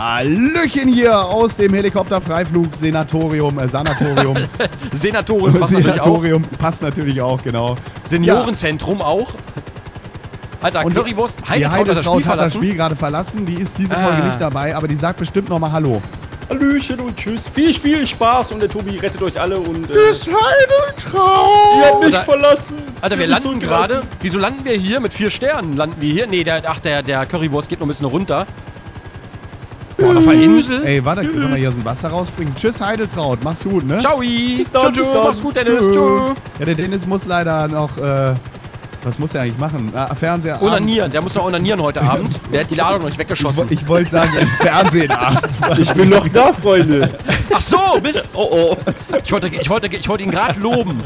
Hallöchen hier aus dem Helikopter-Freiflug-Senatorium. Sanatorium. Senatorium passt Senatorium natürlich auch. Passt natürlich auch, genau. Seniorenzentrum auch. Alter, und Currywurst, Heidetraut hat das Spiel gerade verlassen. Die ist diese Folge nicht dabei, aber die sagt bestimmt nochmal Hallo. Hallöchen und tschüss. Viel, viel Spaß und der Tobi rettet euch alle und... Bis Heidetraut! Ihr habt mich verlassen! Alter, wir landen gerade... Wieso landen wir hier? Mit 4 Sternen landen wir hier? Nee, der Currywurst geht noch ein bisschen runter. Boah, auf einer Insel? Ey, warte, können wir hier aus dem Wasser rausspringen? Tschüss, Heidetraut, mach's gut, ne? Ciao! Bis dann, tschüss, mach's gut, Dennis, tschüss! Ja, der Dennis muss leider noch, was muss der eigentlich machen? Fernseher. Onanieren, der muss noch onanieren heute Abend. Der hat die Ladung noch nicht weggeschossen. Ich wollte sagen, Fernsehen Abend. Ich bin noch da, Freunde. Ach so, Mist. Oh, oh. Ich wollte ihn gerade loben.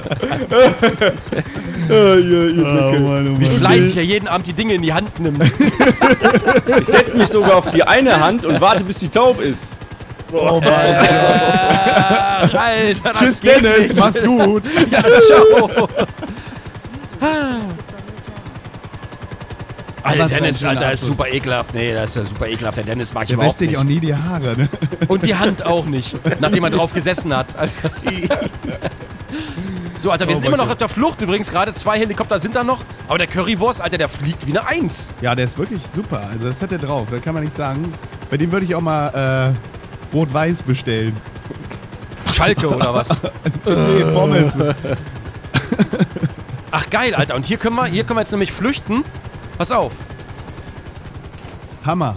Wie fleißig er jeden Abend die Dinge in die Hand nimmt. Ich setze mich sogar auf die eine Hand und warte, bis sie taub ist. Oh mein Gott. Alter, das tschüss, Dennis. Nicht. Mach's gut. Ja, ciao. Alter, Dennis, Alter, ist super ekelhaft. Nee, das ist ja super ekelhaft. Der Dennis mag ich überhaupt nicht. Der wäscht dir auch nie die Haare, ne? Und die Hand auch nicht, nachdem er drauf gesessen hat. Alter. So, Alter, wir sind immer noch auf der Flucht. Übrigens, gerade 2 Helikopter sind da noch. Aber der Currywurst, Alter, der fliegt wie eine 1. Ja, der ist wirklich super. Also, das hat er drauf. Da kann man nicht sagen. Bei dem würde ich auch mal Rot-Weiß bestellen. Schalke oder was? Nee, Pommes. Ach, geil, Alter. Und hier können wir jetzt nämlich flüchten. Pass auf. Hammer.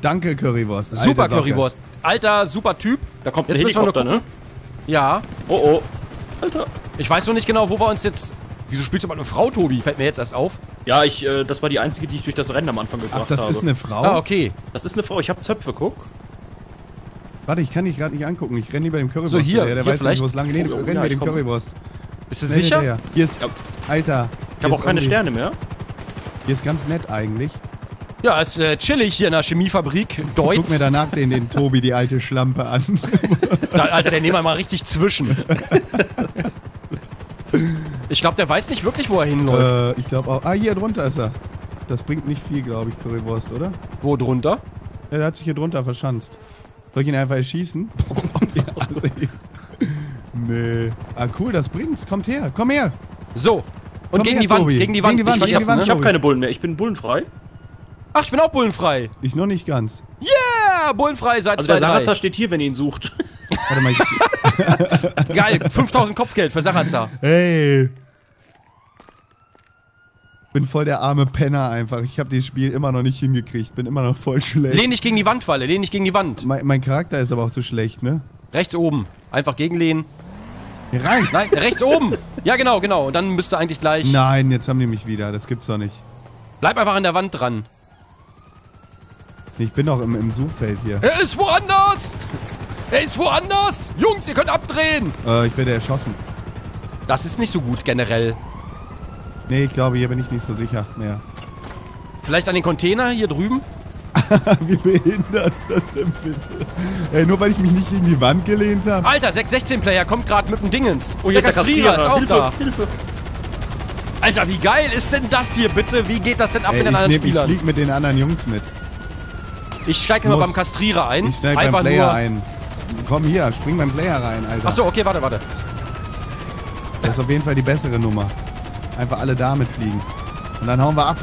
Danke, Currywurst. Super Currywurst. Alter, super Typ. Da kommt jetzt ein Helikopter, ne? Ja. Oh, oh. Alter. Ich weiß noch nicht genau, wo wir uns jetzt... Wieso spielst du mal eine Frau, Tobi? Fällt mir jetzt erst auf. Ja, das war die einzige, die ich durch das Rennen am Anfang gebracht habe. Ach, das ist eine Frau? Ah, okay. Das ist eine Frau. Ich habe Zöpfe, guck. Warte, ich kann dich gerade nicht angucken. Ich renne lieber dem Currywurst. So, hier. Der weiß nicht, wo es lang geht. Rennen wir dem Currywurst. Bist du sicher? Hier ist... Alter. Ich habe auch keine Sterne mehr. Hier ist ganz nett eigentlich. Ja, ist chillig hier in der Chemiefabrik. Deutz. Guck mir danach den Tobi, die alte Schlampe an. Da, Alter, der nehmen wir mal richtig zwischen. Ich glaube, der weiß nicht wirklich, wo er hinläuft. Ich glaube auch. Ah, hier drunter ist er. Das bringt nicht viel, glaube ich, Currywurst, oder? Wo drunter? Ja, der hat sich hier drunter verschanzt. Soll ich ihn einfach erschießen? Nee. Ah, cool, das bringt's. Kommt her, komm her. So. Und gegen die, Wand, ich hab keine Bullen mehr, ich bin bullenfrei. Ach, ich bin auch bullenfrei. Ich noch nicht ganz. Yeah, bullenfrei seit 2 Tagen. Der Sarazar steht hier, wenn ihr ihn sucht. Warte mal. Geil, 5000 Kopfgeld für Sarazar. Hey. Bin voll der arme Penner einfach. Ich habe das Spiel immer noch nicht hingekriegt, bin immer noch voll schlecht. Lehn dich gegen die Wand, Walle, lehn dich gegen die Wand. Mein Charakter ist aber auch so schlecht, ne? Rechts oben, einfach gegenlehnen. Rein. Nein, rechts oben. Ja, genau. Und dann müsste eigentlich gleich... Nein, jetzt haben die mich wieder. Das gibt's doch nicht. Bleib einfach an der Wand dran. Ich bin doch im Suchfeld hier. Er ist woanders! Er ist woanders! Jungs, ihr könnt abdrehen! Ich werde erschossen. Das ist nicht so gut generell. Nee, ich glaube, hier bin ich nicht so sicher mehr. Vielleicht an den Container hier drüben? Wie behindert ist das denn bitte? Ey, nur weil ich mich nicht gegen die Wand gelehnt habe. Alter, 616-Player kommt gerade mit dem Dingens. Oh, der Kastrierer ist auch Hilfe, da. Hilfe. Alter, wie geil ist denn das hier bitte? Wie geht das denn ab mit den anderen Spielern? Ich flieg mit den anderen Jungs mit. Ich steige immer beim Kastrierer ein. Ich steige beim Player ein. Komm hier, spring beim Player rein, Alter. Achso, okay, warte. Das ist auf jeden Fall die bessere Nummer. Einfach alle damit fliegen. Und dann hauen wir ab.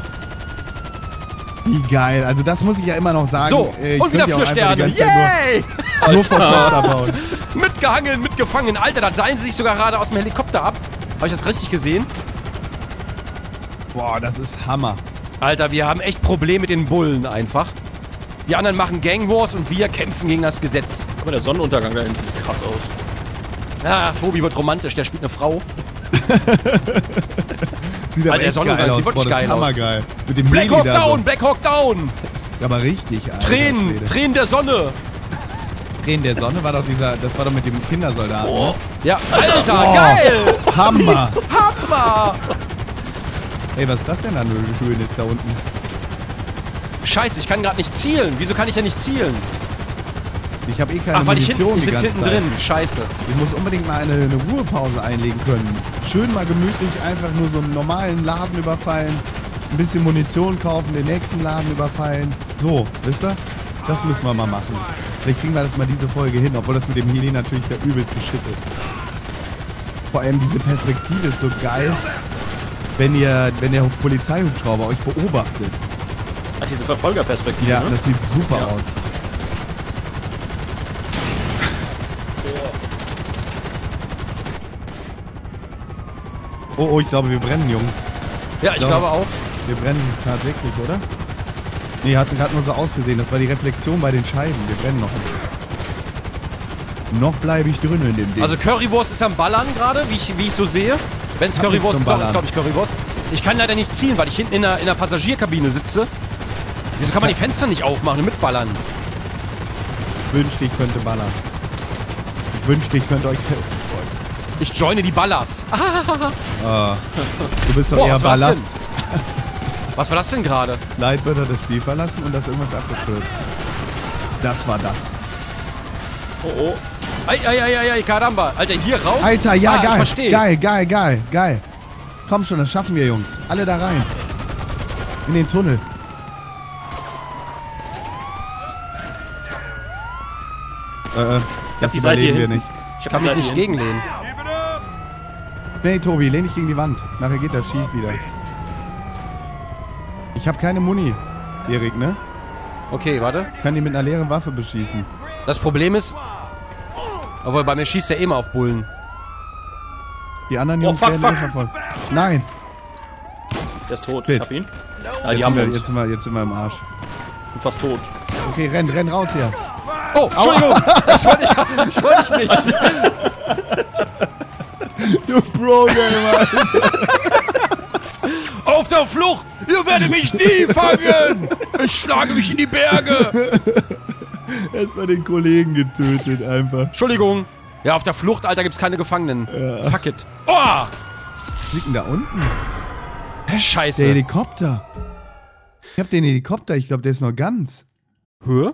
Wie geil, also das muss ich ja immer noch sagen. So, und wieder 4 Sterne. Yay! Nur vom Platz abhauen. Mitgehangen, mitgefangen. Alter, da seilen sie sich sogar gerade aus dem Helikopter ab. Habe ich das richtig gesehen? Boah, das ist Hammer. Alter, wir haben echt Probleme mit den Bullen einfach. Die anderen machen Gangwars und wir kämpfen gegen das Gesetz. Aber der Sonnenuntergang da hinten sieht krass aus. Ah, Tobi wird romantisch, der spielt eine Frau. Sieht aber der Sonnenuntergang sieht wirklich geil aus. Mit dem Black Hawk Down, Black Hawk Down! Aber richtig, Alter. Tränen der Sonne! Tränen der Sonne war doch das war doch mit dem Kindersoldaten. Oh. Ja, Alter, oh. Geil! Hammer! Hammer! Ey, was ist das denn da Schönes da unten? Scheiße, ich kann gerade nicht zielen. Wieso kann ich denn nicht zielen? Ich habe eh keine Munition. Ich sitze hinten drin. Scheiße. Ich muss unbedingt mal eine Ruhepause einlegen können. Schön mal gemütlich einfach nur so einen normalen Laden überfallen. Ein bisschen Munition kaufen, den nächsten Laden überfallen. So, wisst ihr? Das müssen wir mal machen. Vielleicht kriegen wir das mal diese Folge hin, obwohl das mit dem Heli natürlich der übelste Shit ist. Vor allem diese Perspektive ist so geil, wenn der Polizeihubschrauber euch beobachtet. Ach, diese Verfolgerperspektive, ja, ne? Das sieht super aus. Oh, oh, ich glaube, wir brennen, Jungs. Ja, ich glaube auch. Wir brennen tatsächlich, oder? Nee, hatten gerade nur so ausgesehen. Das war die Reflexion bei den Scheiben. Wir brennen noch nicht. Noch bleibe ich drin in dem Ding. Also Currywurst ist am Ballern gerade, wie ich so sehe. Wenn es Currywurst ist, glaube ich Currywurst. Ich kann leider nicht zielen, weil ich hinten in der Passagierkabine sitze. Wieso kann man die Fenster nicht aufmachen und mitballern? Ich wünschte, ich könnte ballern. Ich wünschte, ich könnte euch helfen. Ich joine die Ballers. Ah, du bist doch eher Ballast. Was war das denn gerade? Lightbutter das Spiel verlassen und das irgendwas abgestürzt. Das war das. Oh, oh. Ei, Karamba. Alter, hier raus. Alter, ja, geil. Ich verstehe. Geil. Komm schon, das schaffen wir, Jungs. Alle da rein. In den Tunnel. Das überleben wir nicht. Ich kann mich nicht gegenlehnen. Nee, Tobi, lehn dich gegen die Wand. Nachher geht das schief wieder. Ich hab keine Muni, Erik, ne? Okay, warte. Ich kann die mit einer leeren Waffe beschießen. Das Problem ist... Obwohl, bei mir schießt er immer auf Bullen. Die anderen Jungs werden nicht verfolgt. Nein! Der ist tot. Ich hab ihn. Ah, die haben wir. Jetzt sind wir im Arsch. Ich bin fast tot. Okay, renn raus hier. Oh, Entschuldigung! Ich wollte nicht. Du Bro-Gamer! Auf der Flucht! Ihr werdet mich nie fangen! Ich schlage mich in die Berge! Erstmal den Kollegen getötet einfach. Entschuldigung! Ja, auf der Flucht, Alter, gibt's keine Gefangenen. Ja. Fuck it. Oh! Liegen da unten? Hä, Scheiße! Der Helikopter! Ich hab den Helikopter, ich glaube, der ist noch ganz. Hä?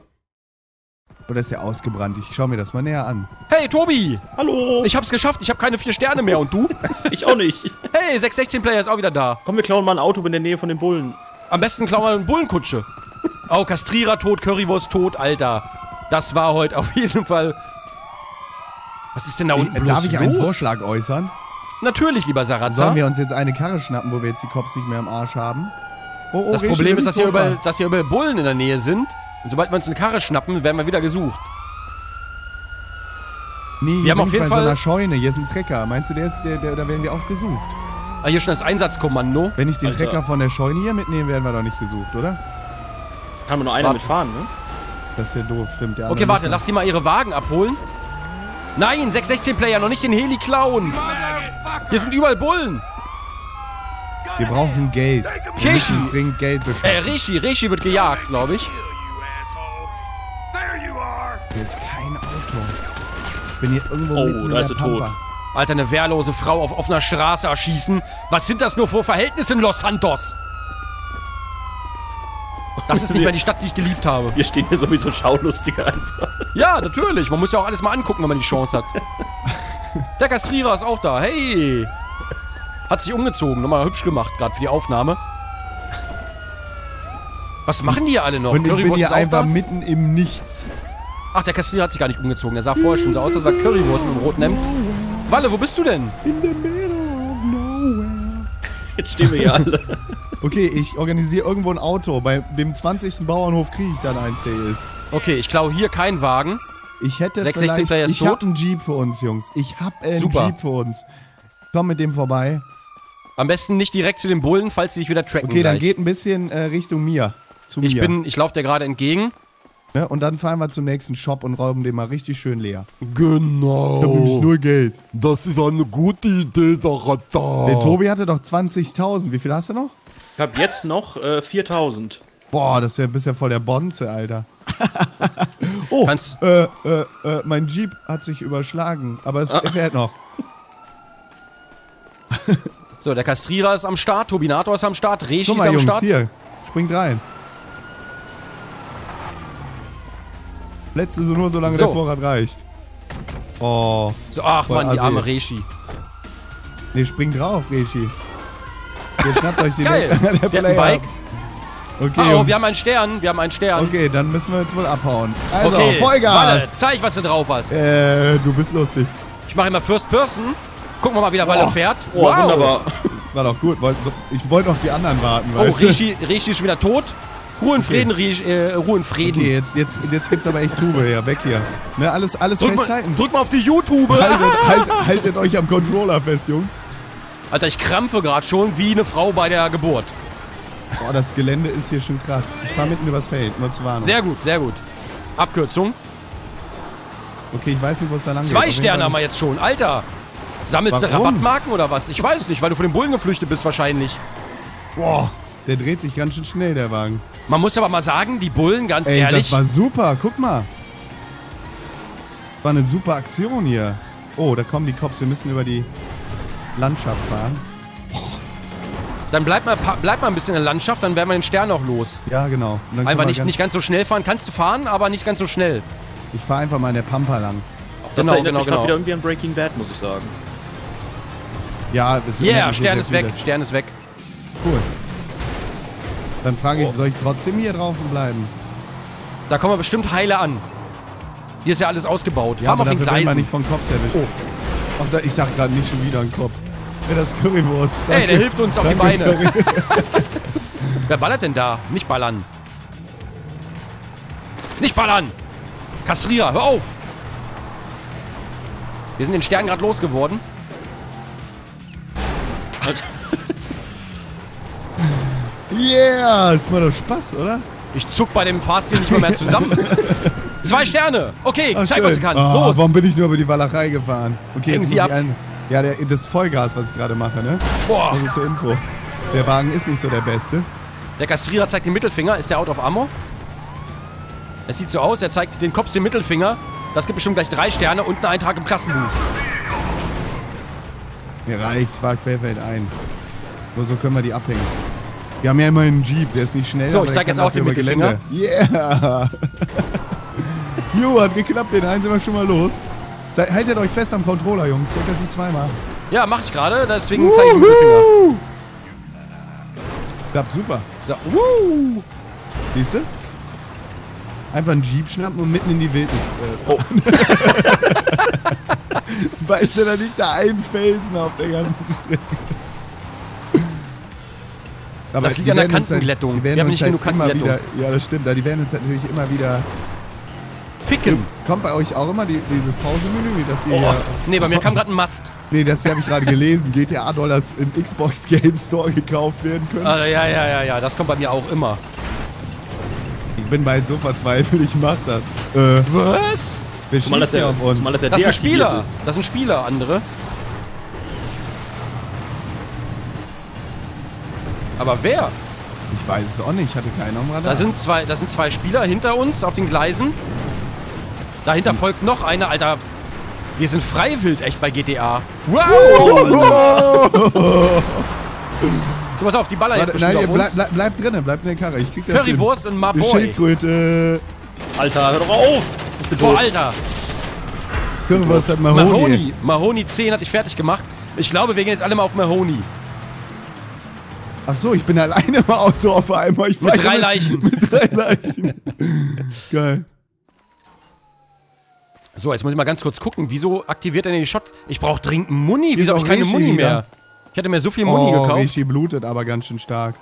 Oder ist der ausgebrannt? Ich schau mir das mal näher an. Hey, Tobi! Hallo! Ich hab's geschafft, ich hab keine 4 Sterne mehr. Und du? Ich auch nicht. Hey, 616-Player ist auch wieder da. Komm, wir klauen mal ein Auto in der Nähe von den Bullen. Am besten klauen wir eine Bullenkutsche. Oh, Kastrierer tot, Currywurst tot, Alter. Das war heute auf jeden Fall... Was ist denn da unten bloß los? Darf ich einen Vorschlag äußern? Natürlich, lieber Sarazar. Sollen wir uns jetzt eine Karre schnappen, wo wir jetzt die Cops nicht mehr im Arsch haben? Oh, oh, das Problem ist, dass hier überall Bullen in der Nähe sind. Und sobald wir uns eine Karre schnappen, werden wir wieder gesucht. Nee, wir haben auf jeden Fall so einer Scheune. Hier ist ein Trecker. Meinst du, da werden wir auch gesucht? Ah, hier schon das Einsatzkommando. Wenn ich den Trecker von der Scheune hier mitnehme, werden wir doch nicht gesucht, oder? Kann man nur einer mitfahren, ne? Das ist ja doof, stimmt. Okay, warte, lass die mal ihre Wagen abholen. Nein, 616-Player, noch nicht den Heli klauen. Hier sind überall Bullen. Wir brauchen Geld. Rishi. Rishi wird gejagt, glaube ich. Hier ist kein Auto. Ich bin hier irgendwo mitten da in der Pampa. Tot. Alter, eine wehrlose Frau auf offener Straße erschießen. Was sind das nur für Verhältnisse in Los Santos? Das ist nicht mehr die Stadt, die ich geliebt habe. Wir stehen hier sowieso schaulustiger einfach. Ja, natürlich. Man muss ja auch alles mal angucken, wenn man die Chance hat. Der Kastrierer ist auch da. Hey. Hat sich umgezogen. Nochmal hübsch gemacht, gerade für die Aufnahme. Was machen die hier alle noch? Und ich bin hier einfach mitten im Nichts. Ach, der Castillo hat sich gar nicht umgezogen. Der sah vorher schon so aus, das war Currywurst mit dem roten Hemd. Walle, wo bist du denn? In the middle of nowhere. Jetzt stehen wir hier alle. Okay, ich organisiere irgendwo ein Auto. Bei dem 20. Bauernhof kriege ich dann eins, der hier ist. Okay, ich klaue hier keinen Wagen. Ich hätte 616 Player ist tot. Ich hab einen Jeep für uns, Jungs. Ich hab einen Jeep für uns. Komm mit dem vorbei. Am besten nicht direkt zu den Bullen, falls sie dich wieder tracken. Okay, dann geht ein bisschen Richtung mir. Ich laufe dir gerade entgegen. Ja, und dann fahren wir zum nächsten Shop und rauben den mal richtig schön leer. Genau. Da brauche ich nur Geld. Das ist eine gute Idee, Sarazar. Der Tobi hatte doch 20.000. Wie viel hast du noch? Ich habe jetzt noch 4.000. Boah, das wäre bisher voll der Bonze, Alter. Oh, mein Jeep hat sich überschlagen, aber es fährt noch. So, der Kastrierer ist am Start, Tobinator ist am Start, Regi ist am Start. Hier, springt rein. Letzte nur, solange der Vorrat reicht. Oh. So, ach man, die arme Regi. Ne, spring drauf, Regi. Ihr schnappt euch den Bike. Okay, oh, wir haben einen Stern, wir haben einen Stern. Okay, dann müssen wir jetzt wohl abhauen. Also, okay, Vollgas. Walle, zeig, was du drauf hast. Du bist lustig. Ich mache immer First Person. Gucken wir mal, wie der Walle fährt. Oh, wow. Wunderbar. War doch gut. Ich wollte auf die anderen warten. Oh, Rishi ist schon wieder tot. Ruhe in Frieden, Regi, Ruhe in Frieden. Okay, jetzt gibt's aber echt Tube her, weg hier. Ne, alles festhalten. Drückt mal auf die YouTube. Haltet euch am Controller fest, Jungs. Alter, ich krampfe gerade schon wie eine Frau bei der Geburt. Boah, das Gelände ist hier schon krass. Ich fahr mitten übers Feld, nur zur Warnung. Sehr gut, sehr gut. Abkürzung. Okay, ich weiß nicht, wo es da lang geht. 2 Sterne haben wir jetzt schon, Alter. Sammelst du Rabattmarken oder was? Ich weiß nicht, weil du von den Bullen geflüchtet bist wahrscheinlich. Boah, der dreht sich ganz schön schnell, der Wagen. Man muss aber mal sagen, die Bullen, ganz ehrlich. Das war super, guck mal. War eine super Aktion hier. Oh, da kommen die Cops, wir müssen über die Landschaft fahren. Dann bleib mal ein bisschen in der Landschaft, dann werden wir den Stern noch los. Ja, genau. Einfach nicht ganz so schnell fahren. Kannst du fahren, aber nicht ganz so schnell. Ich fahre einfach mal in der Pampa lang. Das erinnert mich wieder irgendwie an Breaking Bad, muss ich sagen. Ja, das ist Stern ist weg, Stern ist weg. Cool. Dann frage ich, soll ich trotzdem hier draußen bleiben? Da kommen wir bestimmt heile an. Hier ist ja alles ausgebaut. Ja, fahr mal auf den Gleisen. Wir nicht von Cops erwischt. Oh. Ach, ich dachte gerade nicht schon wieder ein Kopf. Das ist Currywurst. Danke. Ey, der hilft uns auf die Beine. Wer ballert denn da? Nicht ballern. Nicht ballern! Kastrierer, hör auf! Wir sind den Stern gerade losgeworden. Yeah, das war doch Spaß, oder? Ich zuck bei dem Fahrstil nicht mehr zusammen. 2 Sterne! Okay, zeig, was du kannst. Los! Warum bin ich nur über die Walachei gefahren? Okay, hängen Sie ab. Ja, das Vollgas, was ich gerade mache, ne? Boah! Also zur Info. Der Wagen ist nicht so der beste. Der Kastrierer zeigt den Mittelfinger. Ist der out of ammo? Es sieht so aus, er zeigt den Cops den Mittelfinger. Das gibt bestimmt gleich 3 Sterne und einen Eintrag im Klassenbuch. Mir reicht's, fahr querfeld ein. Nur so können wir die abhängen. Wir haben ja immer einen Jeep, der ist nicht schnell. So, ich zeig jetzt auch den Mittelfinger. Yeah! Jo, hat geklappt, den einen sind wir schon mal los. Haltet euch fest am Controller, Jungs. Seht das nicht zweimal. Ja, mach ich gerade, deswegen zeige ich den Mittelfinger. Klappt super. So, siehst du? Einfach einen Jeep schnappen und mitten in die Wildnis. Weißt du, da liegt da ein Felsen auf der ganzen Strecke. Aber das liegt an der Kantenglättung. Wir haben nicht genug Kantenglättung. Ja, das stimmt. Die werden uns natürlich immer wieder ficken. Kommt bei euch auch immer dieses Pausenmenü, dass ihr nee, bei mir kam gerade ein Mast. Nee, das habe ich gerade gelesen. GTA-Dollars im Xbox Game Store gekauft werden können. Also, ja. Das kommt bei mir auch immer. Ich bin bald so verzweifelt, ich mach das. Was? Wer schießt hier auf uns? Das sind Spieler. Das sind Spieler, andere. Aber wer? Ich weiß es auch nicht, ich hatte keinen am Radar. Da sind zwei Spieler hinter uns auf den Gleisen. Dahinter folgt noch einer, Alter. Wir sind freiwillig echt bei GTA. Wow! So, pass auf, die Baller jetzt bestimmt auf uns. Bleibt drinnen, bleibt in der Karre. Ich krieg das Currywurst und Maboy. Schildkröte. Alter, hör doch auf! Boah, Alter! Currywurst hat Mahoney. Mahoney 10 hat dich fertig gemacht. Ich glaube, wir gehen jetzt alle mal auf Mahoney. Ach so, ich bin alleine im Auto auf einmal. Mit 3 Leichen. Mit 3 Leichen. Geil. So, jetzt muss ich mal ganz kurz gucken. Wieso aktiviert er den Shot? Ich brauche dringend Muni. Wieso habe ich keine Muni mehr? Ich hatte mir so viel Muni gekauft. Rishi blutet aber ganz schön stark.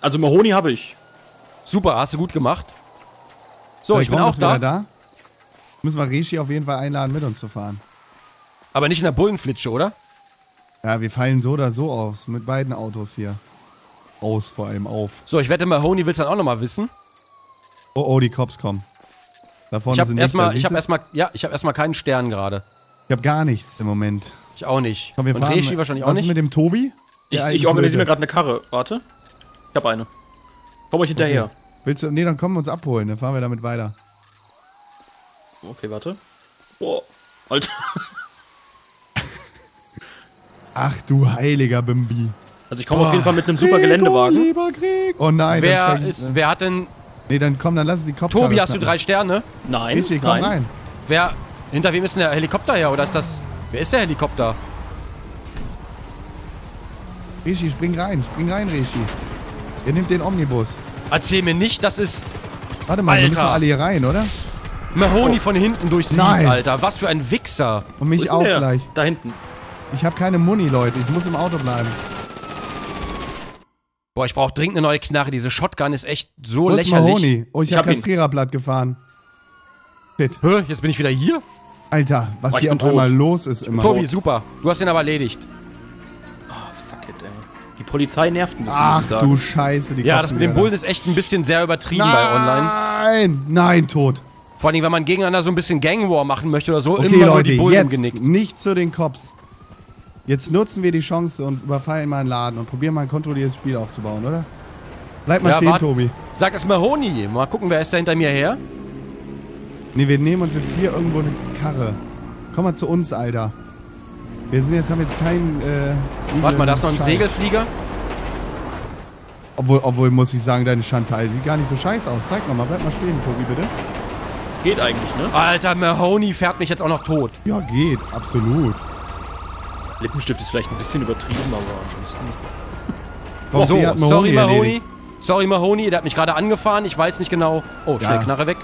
Also Mahoney habe ich. Super, hast du gut gemacht. So, ich bin auch da. Müssen wir Rishi auf jeden Fall einladen, mit uns zu fahren. Aber nicht in der Bullenflitsche, oder? Ja, wir fallen so oder so aus. Mit beiden Autos hier. Vor allem auf. So, ich wette, Mahoney will es dann auch nochmal wissen. Oh, die Cops kommen. Davon sind ich hab erstmal keinen Stern gerade. Ich habe gar nichts im Moment. Ich auch nicht. Komm, wir fahren. Regi wahrscheinlich auch nicht. Was ist mit dem Tobi? Ich organisiere mir gerade eine Karre. Warte. Ich habe eine. Komm euch hinterher. Okay. Willst du? Nee, dann kommen wir uns abholen. Dann fahren wir damit weiter. Okay, warte. Boah. Alter. Ach du heiliger Bimbi. Also ich komme auf jeden Fall mit einem super Geländewagen. Lieber Krieg. Oh nein. Wer hat denn... Nee, dann komm, dann lass uns die Kopfkarre. Tobi, hast du 3 Sterne? Nein. Rishi, komm rein. Hinter wem ist denn der Helikopter her? Oder ist das... Wer ist der Helikopter? Rishi, spring rein, Rishi. Ihr nehmt den Omnibus. Erzähl mir nicht, das ist... Warte mal, Alter, wir müssen alle hier rein, oder? Mahoney von hinten durchsieht, Alter. Was für ein Wichser. Und mich auch gleich. Da hinten. Ich habe keine Muni, Leute. Ich muss im Auto bleiben. Boah, ich brauche dringend eine neue Knarre. Diese Shotgun ist echt so lächerlich. Mahoney? Oh, ich habe Kastriererblatt gefahren. Shit. Hä? Jetzt bin ich wieder hier? Alter, was hier auf einmal los ist immer. Tobi, super. Du hast ihn aber erledigt. Die Polizei nervt ein bisschen. Ach du Scheiße, die Ja, das mit dem Bullen ist echt ein bisschen sehr übertrieben bei Online. Nein, nein, tot. Vor allem, wenn man gegeneinander so ein bisschen Gangwar machen möchte oder so, immer nur die Bullen genickt. Nicht zu den Cops. Jetzt nutzen wir die Chance und überfallen mal einen Laden und probieren mal ein kontrolliertes Spiel aufzubauen, oder? Bleib mal stehen, Tobi. Sag es Mahoney. Mal gucken, wer ist da hinter mir her? Ne, wir nehmen uns jetzt hier irgendwo eine Karre. Komm mal zu uns, Alter. Wir sind jetzt, haben jetzt keinen, Warte mal, da ist noch ein Segelflieger. Obwohl, muss ich sagen, deine Chantal sieht gar nicht so scheiße aus. Zeig nochmal, bleib mal stehen, Tobi, bitte. Geht eigentlich, ne? Alter, Mahoney fährt mich jetzt auch noch tot. Ja, geht, absolut. Lippenstift ist vielleicht ein bisschen übertrieben, aber ansonsten... So, sorry, Mahoney. Sorry, Mahoney, der hat mich gerade angefahren. Ich weiß nicht genau... Oh, schnell Knarre weg.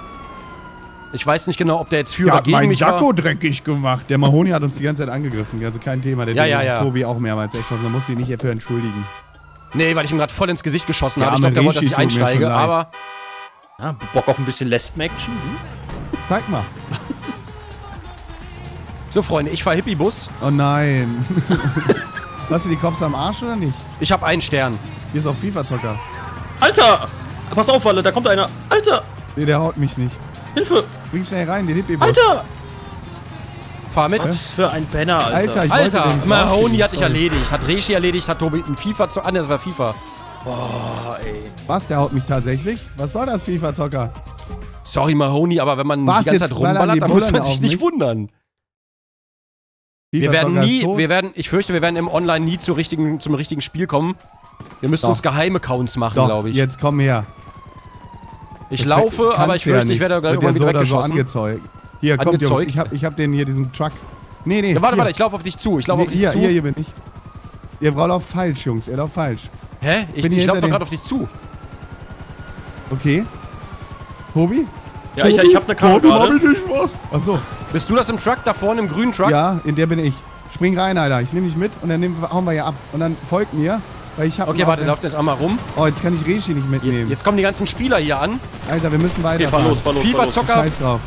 Ich weiß nicht genau, ob der jetzt für oder gegen mich war. Der hat meinen Sakko dreckig gemacht. Der Mahoney hat uns die ganze Zeit angegriffen. Also kein Thema. Der Tobi auch mehrmals. Echt, man muss ihn nicht dafür entschuldigen. Nee, weil ich ihm gerade voll ins Gesicht geschossen habe. Ich glaube, der wollte, dass ich einsteige, aber... Ah, Bock auf ein bisschen Lesben-Action? Hm? Zeig mal. So, Freunde, ich fahr Hippie-Bus. Oh nein. Hast du die Cops am Arsch oder nicht? Ich habe einen Stern. Hier ist auch FIFA-Zocker. Alter! Pass auf, Walle, da kommt einer. Alter! Nee, der haut mich nicht. Hilfe! Bring schnell rein, den Hippie-Bus. Alter! Fahr mit. Was für ein Penner, Alter. Alter, Mahoney hat dich erledigt. Hat Regi erledigt, hat Tobi ein FIFA zu... Ah, das war FIFA. Boah, ey. Was, der haut mich tatsächlich? Was soll das, FIFA-Zocker? Sorry, Mahoney, aber wenn man die ganze Zeit rumballert, dann muss man sich nicht wundern. Wir werden nie... Ich fürchte, wir werden im Online nie zum richtigen Spiel kommen. Wir müssen uns geheime Accounts machen, glaube ich. Jetzt komm her. Ich laufe, aber ich fürchte, ich werde gleich irgendwann wieder weggeschossen. Hier, kommt Jungs, ich hab den hier, diesen Truck. Nee, nee. Ja, warte, ich laufe auf dich zu. Ich laufe auf dich zu. Hier bin ich. Ihr lauft falsch, Jungs. Ihr lauft falsch. Hä? Ich laufe doch gerade auf dich zu. Okay. Tobi? Ja, ich hab eine Karte gerade. Achso. Bist du das im Truck, da vorne im grünen Truck? Ja, in der bin ich. Spring rein, Alter. Ich nehme dich mit und dann hauen wir hier ab. Und dann folgt mir. Okay, warte, lauft jetzt einmal rum. Oh, jetzt kann ich Regi nicht mitnehmen. Jetzt kommen die ganzen Spieler hier an. Alter, wir müssen weiter. Okay, fahr los, FIFA-Zocker. Scheiß drauf.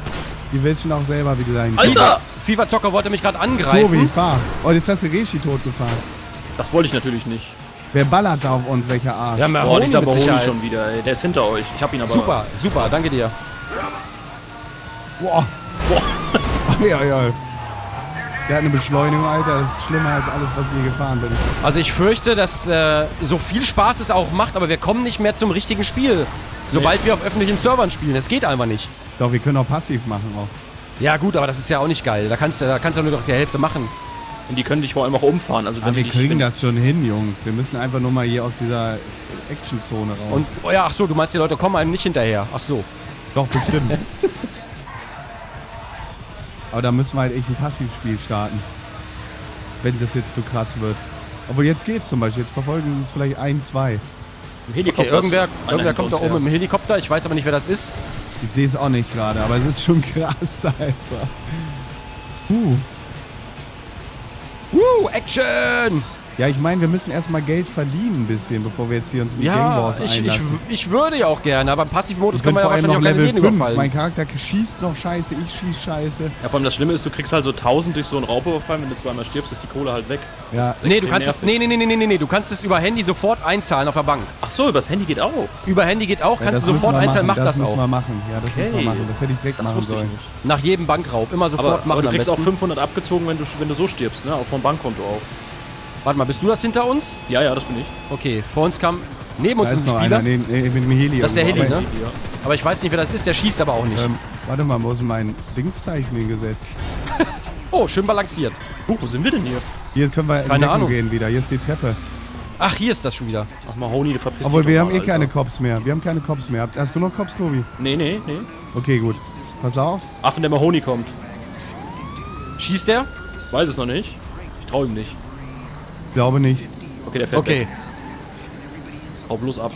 Die wissen auch selber, wie die sein. Alter! FIFA-Zocker wollte mich gerade angreifen. Tobi, fahr. Oh, jetzt hast du Regi totgefahren. Das wollte ich natürlich nicht. Wer ballert da auf uns, welcher Art? Ja, Mahoney ist aber schon wieder, ey. Der ist hinter euch. Ich hab ihn aber... Super, danke dir. Boah. Boah. Der hat eine Beschleunigung, Alter. Das ist schlimmer als alles, was ich hier gefahren bin. Also ich fürchte, dass so viel Spaß es auch macht, aber wir kommen nicht mehr zum richtigen Spiel. Sobald wir auf öffentlichen Servern spielen. Das geht einfach nicht. Doch, wir können auch passiv machen. Ja gut, aber das ist ja auch nicht geil. Da kannst du nur noch die Hälfte machen. Und die können dich vor allem auch umfahren. Also, aber wir kriegen das schon hin, Jungs. Wir müssen einfach nur mal hier aus dieser Action-Zone raus. Und, ach so, du meinst, die Leute kommen einem nicht hinterher. Ach so. Doch, bestimmt. Aber da müssen wir halt echt ein Passivspiel starten. Wenn das jetzt zu krass wird. Obwohl jetzt geht's zum Beispiel. Jetzt verfolgen uns vielleicht ein, zwei. Okay, irgendwer kommt da oben im Helikopter. Ich weiß aber nicht, wer das ist. Ich sehe es auch nicht gerade, aber es ist schon krass einfach. Action! Ja, ich meine, wir müssen erstmal Geld verdienen ein bisschen, bevor wir jetzt hier uns in die Gangwars einlassen. Ich würde ja auch gerne, aber im Passivmodus können wir ja wahrscheinlich auch keine überfallen. Mein Charakter schießt noch scheiße, ich schieß scheiße. Ja, vor allem das Schlimme ist, du kriegst halt so 1000 durch so einen Raubüberfall, wenn du zweimal stirbst, ist die Kohle halt weg. Ja. Nee, du kannst es, du kannst es über Handy sofort einzahlen auf der Bank. Ach so, übers Handy geht auch. Über Handy geht auch, kannst du sofort einzahlen, mach das auch. Das müssen wir machen, ja, das müssen wir machen, das hätte ich direkt machen sollen. Nach jedem Bankraub, immer sofort machen. Aber du kriegst auch 500 abgezogen, wenn du so stirbst, ne, auch vom Bankkonto auch. Warte mal, bist du das hinter uns? Ja, das bin ich. Okay, vor uns kam... Neben uns ist ein Spieler. Mit dem Heli. Das ist der Heli, ne? Aber ich weiß nicht, wer das ist. Der schießt aber auch nicht. Warte mal, wo ist mein Dingszeichen hingesetzt? Oh, schön balanciert. Wo sind wir denn hier? Hier können wir in Deckung gehen wieder. Hier ist die Treppe. Ach, hier ist das schon wieder. Ach, Mahoney, du verpisst dich. Obwohl, wir haben eh keine Cops mehr. Hast du noch Cops, Tobi? Nee. Okay, gut. Pass auf. Achtung, der Mahoney kommt. Schießt der? Ich weiß es noch nicht. Ich trau ihm nicht. Glaube nicht. Okay, der fährt weg. Hau bloß ab.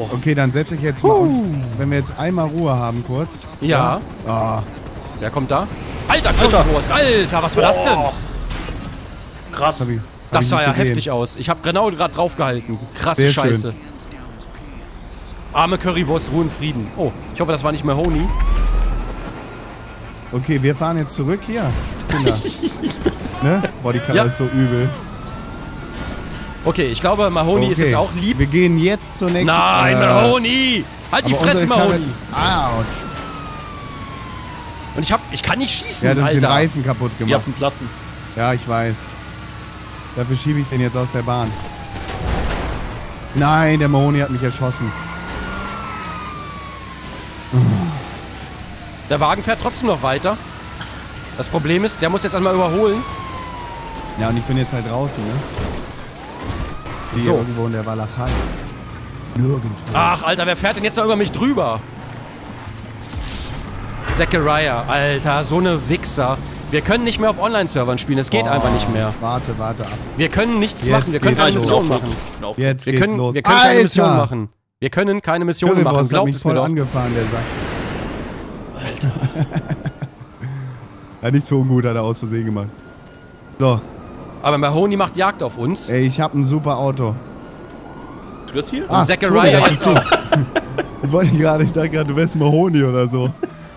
Boah. Okay, dann setze ich jetzt mal uns, wenn wir jetzt einmal Ruhe haben kurz. Ja. Ja. Wer kommt da? Alter, Currywurst! Alter, was war das denn? Krass. Das sah ja heftig aus. Ich habe genau gerade draufgehalten. Krasse Scheiße. Schön. Arme Currywurst, Ruhe und Frieden. Oh, ich hoffe, das war nicht Mahoney. Okay, wir fahren jetzt zurück hier. Kinder. Ne? Boah, die Karre ist so übel. Okay, ich glaube, Mahoney ist jetzt auch lieb. Wir gehen jetzt zur nächsten... Nein, Mahoney! Halt die Fresse, Mahoney! Autsch. Und ich kann nicht schießen, Alter. Ja, das ist den Reifen kaputt gemacht. Ja, den Platten. Ja, ich weiß. Dafür schiebe ich den jetzt aus der Bahn. Nein, der Mahoney hat mich erschossen. Der Wagen fährt trotzdem noch weiter. Das Problem ist, der muss jetzt einmal überholen. Ja, und ich bin jetzt halt draußen, ne? Hier so. Irgendwo in der Walachei. Nirgendwo. Ach, Alter, wer fährt denn jetzt da über mich drüber? Zachariah, Alter, so eine Wichser. Wir können nicht mehr auf Online-Servern spielen, es geht einfach nicht mehr. Warte, warte ab. Wir können nichts machen, wir können keine Mission machen. Jetzt geht's los. Wir können keine Mission machen. Wir können keine Mission machen, glaubt es mir doch. Angefahren, der Sack. Alter. Hat nichts für ungut, hat er aus Versehen gemacht. So. Aber Mahoney macht Jagd auf uns. Ey, ich hab ein super Auto. Du das hier? Ah, Zachariah jetzt zu. Ich dachte gerade, du wärst Mahoney oder so.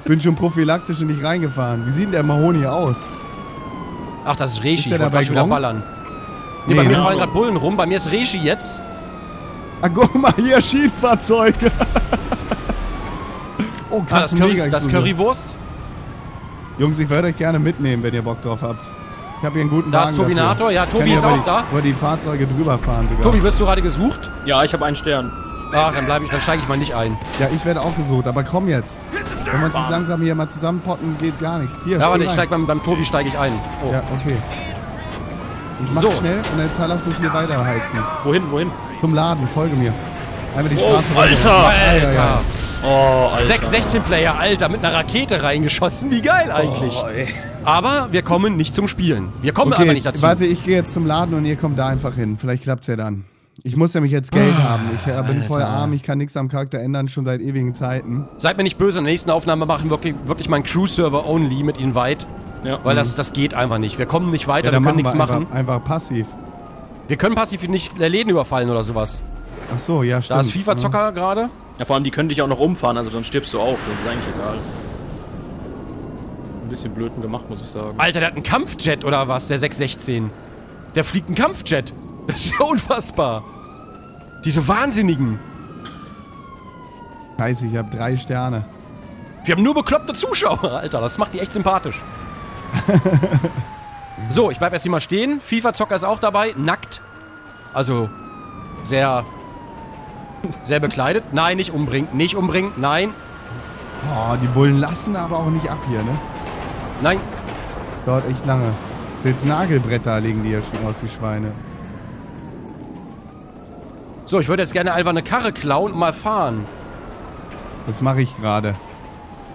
Bin schon prophylaktisch in dich reingefahren. Wie sieht denn der Mahoney aus? Ach, das ist Regi. Ich wollte gleich wieder ballern. Nee, bei mir fallen gerade Bullen rum. Bei mir ist Regi jetzt. Ah, guck mal hier, Schienenfahrzeuge. Oh, krass, mega. Das Currywurst? Jungs, ich würde euch gerne mitnehmen, wenn ihr Bock drauf habt. Ich habe hier einen guten Wagen. Da ist Tobinator. Ja, Tobi ist auch da. Über die Fahrzeuge drüber fahren sogar. Tobi, wirst du gerade gesucht? Ja, ich habe einen Stern. Ach, dann steige ich mal nicht ein. Ja, ich werde auch gesucht, aber komm jetzt. Wenn wir uns jetzt langsam hier mal zusammenpotten, geht gar nichts. Hier, ja, warte, ich steig beim Tobi steige ich ein. Oh. Ja, okay. Und mach schnell und jetzt lass uns hier weiterheizen. Wohin, wohin? Zum Laden, folge mir. Einmal die Straße runter. Alter! Oh, Alter. 616-Player, Alter, mit einer Rakete reingeschossen. Wie geil eigentlich. Aber wir kommen nicht zum Spielen. Wir kommen einfach nicht dazu. Warte, ich gehe jetzt zum Laden und ihr kommt da einfach hin. Vielleicht klappt's ja dann. Ich muss nämlich jetzt Geld haben. Ich bin voll arm, ich kann nichts am Charakter ändern, schon seit ewigen Zeiten. Seid mir nicht böse, in der nächsten Aufnahme machen wir wirklich meinen Crew-Server only mit Invite. Ja. Weil das geht einfach nicht. Wir kommen nicht weiter, ja, wir können nichts machen. Einfach passiv. Wir können passiv nicht Läden überfallen oder sowas. Ach so, ja, stimmt. Da ist FIFA-Zocker gerade. Ja, vor allem, die können dich auch noch umfahren, also dann stirbst du auch. Das ist eigentlich egal. Ein bisschen blöden gemacht, muss ich sagen. Alter, der hat einen Kampfjet oder was, der 616. Der fliegt einen Kampfjet. Das ist ja unfassbar. Diese Wahnsinnigen. Scheiße, ich habe 3 Sterne. Wir haben nur bekloppte Zuschauer, Alter. Das macht die echt sympathisch. So, ich bleib erst hier mal stehen. FIFA-Zocker ist auch dabei. Nackt. Also, sehr bekleidet. Nein, nicht umbringen. Nicht umbringen. Nein. Oh, die Bullen lassen aber auch nicht ab hier, ne? Nein. Dauert echt lange. So, jetzt Nagelbretter legen die ja schon aus, die Schweine. So, ich würde jetzt gerne einfach eine Karre klauen und mal fahren. Das mache ich gerade.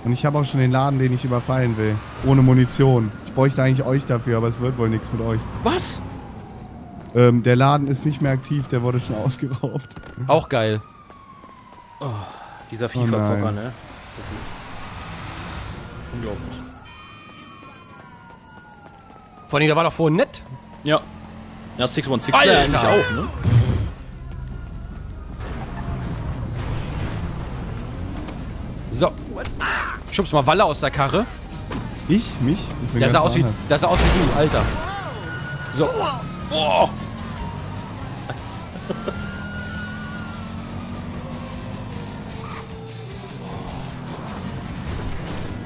Und ich habe auch schon den Laden, den ich überfallen will. Ohne Munition. Ich bräuchte eigentlich euch dafür, aber es wird wohl nichts mit euch. Was? Der Laden ist nicht mehr aktiv, der wurde schon ausgeraubt. Auch geil. Oh, dieser FIFA-Zocker, ne? Das ist unglaublich. Vor allem, der war doch vorhin nett. Ja. Ja, 616-Player eigentlich auch, ne? So. Schubst mal Walle aus der Karre. Ich? Mich? Ich bin das sah aus wie du, Alter. So. Oh.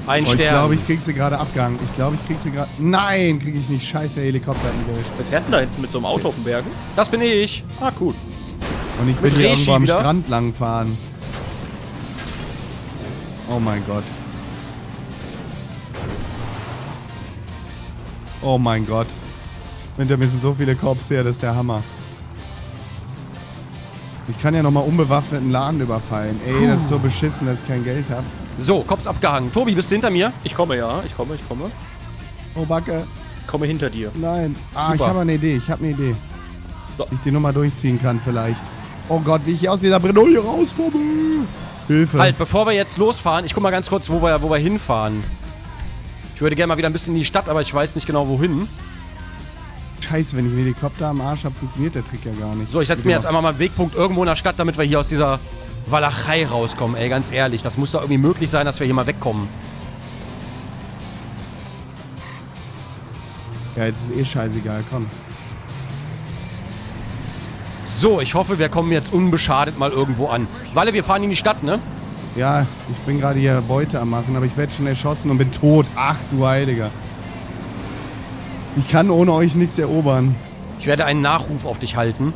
Ein Stern. Ich glaube, ich krieg sie gerade abgehangen. Ich glaube, ich krieg sie gerade... Nein, krieg ich nicht. Scheiße, Helikopter. Wer fährt denn da hinten mit so einem Auto auf den Bergen? Das bin ich. Ah, cool. Und ich bin hier irgendwo am Strand langfahren. Oh mein Gott. Oh mein Gott. Hinter mir sind so viele Cops her, das ist der Hammer. Ich kann ja nochmal unbewaffneten Laden überfallen. Ey, das ist so beschissen, dass ich kein Geld habe. So, Cops abgehangen. Tobi, bist du hinter mir? Ich komme, ja. Ich komme. Oh, Backe. Ich komme hinter dir. Nein. Ah, super. Ich habe eine Idee. So. Ob ich die Nummer durchziehen kann vielleicht. Oh Gott, wie ich hier aus dieser Bredouille rauskomme. Hilfe. Halt, bevor wir jetzt losfahren, ich guck mal ganz kurz, wo wir hinfahren. Ich würde gerne mal wieder ein bisschen in die Stadt, aber ich weiß nicht genau, wohin. Scheiße, wenn ich einen Helikopter am Arsch habe, funktioniert der Trick ja gar nicht. So, ich setze mir jetzt einfach mal einen Wegpunkt irgendwo in der Stadt, damit wir hier aus dieser Walachei rauskommen. Ey, ganz ehrlich, das muss doch irgendwie möglich sein, dass wir hier mal wegkommen. Ja, jetzt ist eh scheißegal, komm. So, ich hoffe, wir kommen jetzt unbeschadet mal irgendwo an. Walle, wir fahren in die Stadt, ne? Ja, ich bin gerade hier Beute am Machen, aber ich werde schon erschossen und bin tot. Ach du Heiliger. Ich kann ohne euch nichts erobern. Ich werde einen Nachruf auf dich halten.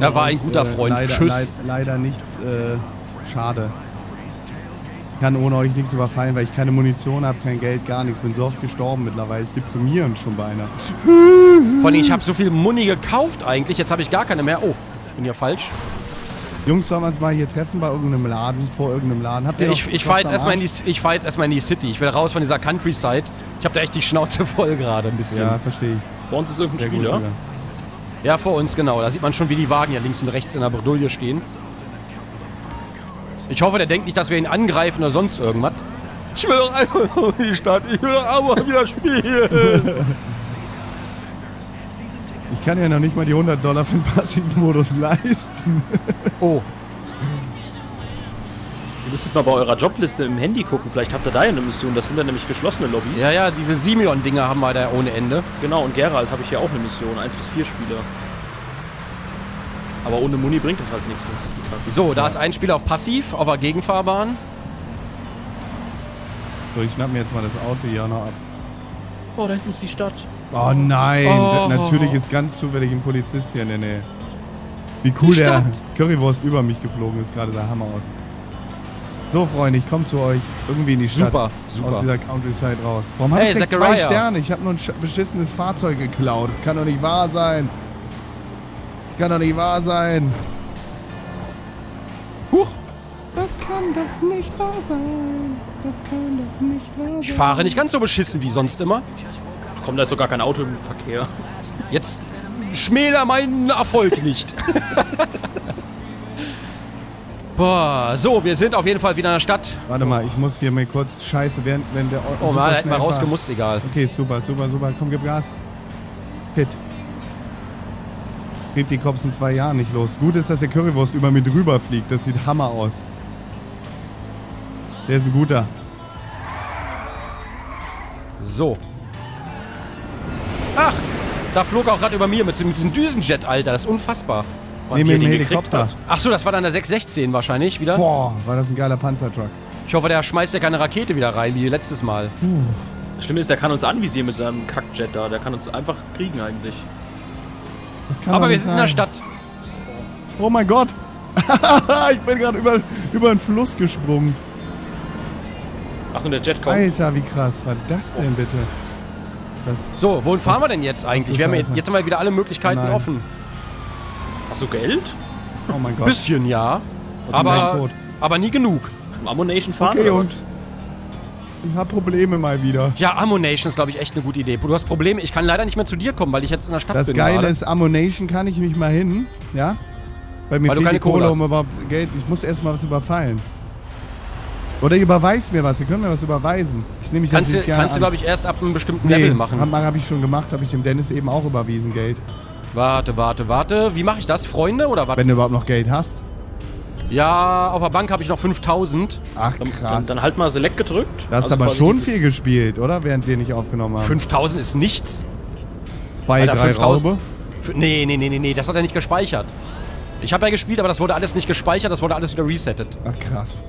Er war ein guter Freund. Leider, tschüss. Leider nichts. Schade. Ich kann ohne euch nichts überfallen, weil ich keine Munition habe, kein Geld, gar nichts. Bin so oft gestorben mittlerweile. Ist deprimierend schon beinahe. Vor allem, ich habe so viel Muni gekauft eigentlich. Jetzt habe ich gar keine mehr. Oh, ich bin ja falsch. Jungs, sollen wir uns mal hier treffen bei irgendeinem Laden, vor irgendeinem Laden? Habt ihr ich fahre jetzt erstmal in die City. Ich will raus von dieser Countryside. Ich habe da echt die Schnauze voll gerade ein bisschen. Ja, verstehe ich. Bei uns ist irgendein Spieler. Ja, vor uns, genau. Da sieht man schon, wie die Wagen ja links und rechts in der Bredouille stehen. Ich hoffe, der denkt nicht, dass wir ihn angreifen oder sonst irgendwas. Ich will doch einfach nur in die Stadt. Ich will doch auch mal wieder spielen. Ich kann ja noch nicht mal die $100 für den passiven Modus leisten. Oh. Ihr müsstet mal bei eurer Jobliste im Handy gucken. Vielleicht habt ihr da ja eine Mission. Das sind dann nämlich geschlossene Lobbys. Ja, ja, diese Simeon-Dinger haben wir da ohne Ende. Genau, und Geralt habe ich ja auch eine Mission. 1 bis 4 Spieler. Aber ohne Muni bringt das halt nichts. Das so, da ist ein Spieler auf Passiv, auf der Gegenfahrbahn. So, ich schnapp mir jetzt mal das Auto hier noch ab. Oh, da hinten ist die Stadt. Oh nein, oh. Natürlich ist ganz zufällig ein Polizist hier in der Nähe. Wie cool der Currywurst über mich geflogen ist, gerade der Hammer aus. So Freunde, ich komme zu euch irgendwie in die Stadt. Super, super. Aus dieser Countryside raus. Warum habe ich denn 2 Sterne? Ich habe nur ein beschissenes Fahrzeug geklaut. Das kann doch nicht wahr sein. Kann doch nicht wahr sein. Huch. Das kann doch nicht wahr sein. Das kann doch nicht wahr sein. Ich fahre nicht ganz so beschissen wie sonst immer. Komm, da ist sogar kein Auto im Verkehr. Jetzt schmäler meinen Erfolg nicht. Boah, so, wir sind auf jeden Fall wieder in der Stadt. Warte mal, ich muss hier mal kurz Scheiße, wenn der... Oh, da hätten wir rausgemusst, egal. Okay, super, super, super. Komm, gib Gas. Hit. Krieg die Cops in 2 Jahren nicht los. Gut ist, dass der Currywurst über mir drüber fliegt. Das sieht Hammer aus. Der ist ein guter. So. Ach, da flog auch gerade über mir mit diesem Düsenjet, Alter. Das ist unfassbar. Nee, mit dem Helikopter. Ach so, das war dann der 616 wahrscheinlich wieder. Boah, war das ein geiler Panzertruck. Ich hoffe, der schmeißt ja keine Rakete wieder rein, wie letztes Mal. Das Schlimme ist, der kann uns anvisieren mit seinem Kackjet da. Der kann uns einfach kriegen eigentlich. Aber wir sind in der Stadt. Oh mein Gott. Ich bin gerade über den Fluss gesprungen. Ach, und der Jet kommt. Alter, wie krass war das denn bitte? Das so, wohin fahren wir denn jetzt eigentlich? Jetzt haben wir wieder alle Möglichkeiten offen. Hast du Geld? Oh mein Gott. Bisschen, ja. Aber nie genug. Ammunition fahren wir. Okay, Jungs. Ich hab Probleme mal wieder. Ja, Ammunition ist, glaube ich, echt eine gute Idee. Du hast Probleme. Ich kann leider nicht mehr zu dir kommen, weil ich jetzt in der Stadt bin. Das Geile ist, Ammunition kann ich nicht mal hin. Ja? Bei mir fehlt die Kohle um überhaupt Geld. Ich muss erstmal was überfallen. Oder ihr überweist mir was. Ihr könnt mir was überweisen. Ich nehme mich natürlich gerne an. Kannst du, glaube ich, erst ab einem bestimmten Level machen. Habe ich schon gemacht. Habe ich dem Dennis eben auch überwiesen, Geld. Warte, warte, warte. Wie mache ich das, Freunde? Oder was? Wenn du überhaupt noch Geld hast. Ja, auf der Bank habe ich noch 5.000. Ach, krass. Dann halt mal Select gedrückt. Das ist also aber schon viel gespielt, oder? Während wir nicht aufgenommen haben. 5.000 ist nichts. Bei 3 Raube? Nee, das hat er nicht gespeichert. Ich habe ja gespielt, aber das wurde alles nicht gespeichert. Das wurde alles wieder resettet. Ach, krass.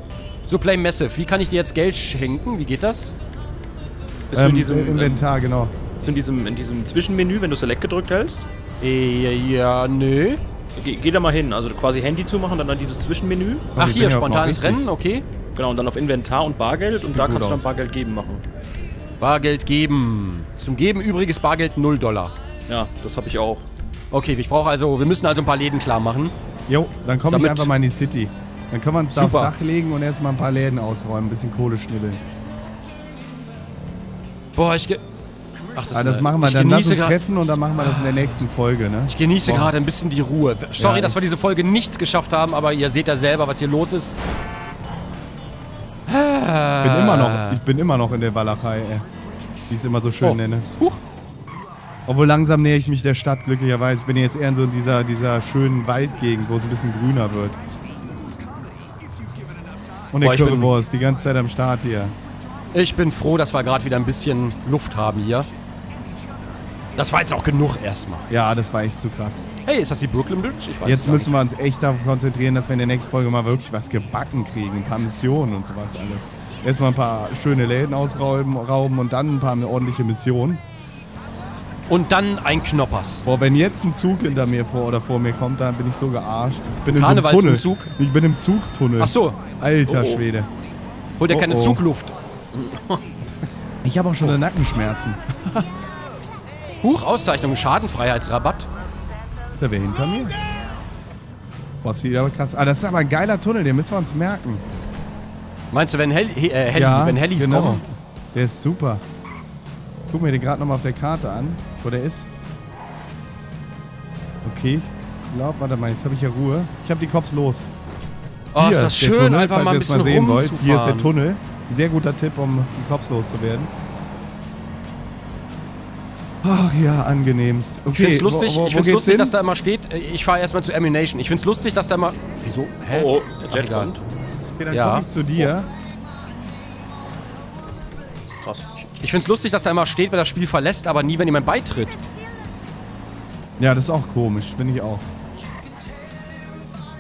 So, Play Massive. Wie kann ich dir jetzt Geld schenken? Wie geht das? Bist du in diesem Inventar, genau. In diesem Zwischenmenü, wenn du Select gedrückt hältst? Ja, nö. Geh da mal hin, also quasi Handy zumachen, dann dieses Zwischenmenü. Ach hier, spontanes Rennen, okay. Genau, und dann auf Inventar und Bargeld und da kannst du dann Bargeld geben machen. Bargeld geben. Zum Geben übriges Bargeld $0. Ja, das habe ich auch. Okay, wir müssen also ein paar Läden klar machen. Jo, dann komme ich einfach mal in die City. Dann können wir uns da aufs Dach legen und erstmal ein paar Läden ausräumen, ein bisschen Kohle schnibbeln. Boah, Ach, das machen wir dann. Lass uns treffen und dann machen wir das in der nächsten Folge, ne? Ich genieße gerade ein bisschen die Ruhe. Sorry, dass wir diese Folge nichts geschafft haben, aber ihr seht ja selber, was hier los ist. Ich bin immer noch in der Walachei, ey. Wie ich es immer so schön nenne. Huch. Obwohl langsam nähere ich mich der Stadt, glücklicherweise. Ich bin jetzt eher in so dieser schönen Waldgegend, wo es ein bisschen grüner wird. Und der Currywurst, die ganze Zeit am Start hier. Ich bin froh, dass wir gerade wieder ein bisschen Luft haben hier. Das war jetzt auch genug erstmal. Ja, das war echt zu krass. Hey, ist das die Brooklyn Bridge? Ich weiß jetzt nicht. Müssen wir uns echt darauf konzentrieren, dass wir in der nächsten Folge mal wirklich was gebacken kriegen. Ein paar Missionen und sowas alles. Erstmal ein paar schöne Läden ausrauben und dann ein paar ordentliche Missionen. Und dann ein Knoppers. Boah, wenn jetzt ein Zug hinter mir vor mir kommt, dann bin ich so gearscht. Ich bin im Zug. Ich bin im Zugtunnel. Ach so. Alter Schwede. Holt ja keine Zugluft. Ich habe auch schon Nackenschmerzen. Huch, Auszeichnung, Schadenfreiheitsrabatt. Da wäre hinter mir. Boah, sieht aber krass. Ah, das ist aber ein geiler Tunnel, den müssen wir uns merken. Meinst du, wenn Helis kommen? Der ist super. Guck mir den gerade nochmal auf der Karte an, wo der ist. Okay, ich glaube, warte mal, jetzt habe ich ja Ruhe. Ich habe die Cops los. Oh, hier ist das schön, Tunnel, einfach mal ein bisschen rumzufahren. Hier ist der Tunnel. Sehr guter Tipp, um die Cops loszuwerden. Ach ja, angenehmst. Okay, ich find's lustig, dass da immer steht, ich fahre erstmal zu Ammunition. Ich find's lustig, dass da immer... Wieso? Hä? Oh, der Jet kommt. Okay, dann komm ich zu dir. Oh. Krass. Ich find's lustig, dass da immer steht, wer das Spiel verlässt, aber nie, wenn jemand beitritt. Ja, das ist auch komisch, finde ich auch.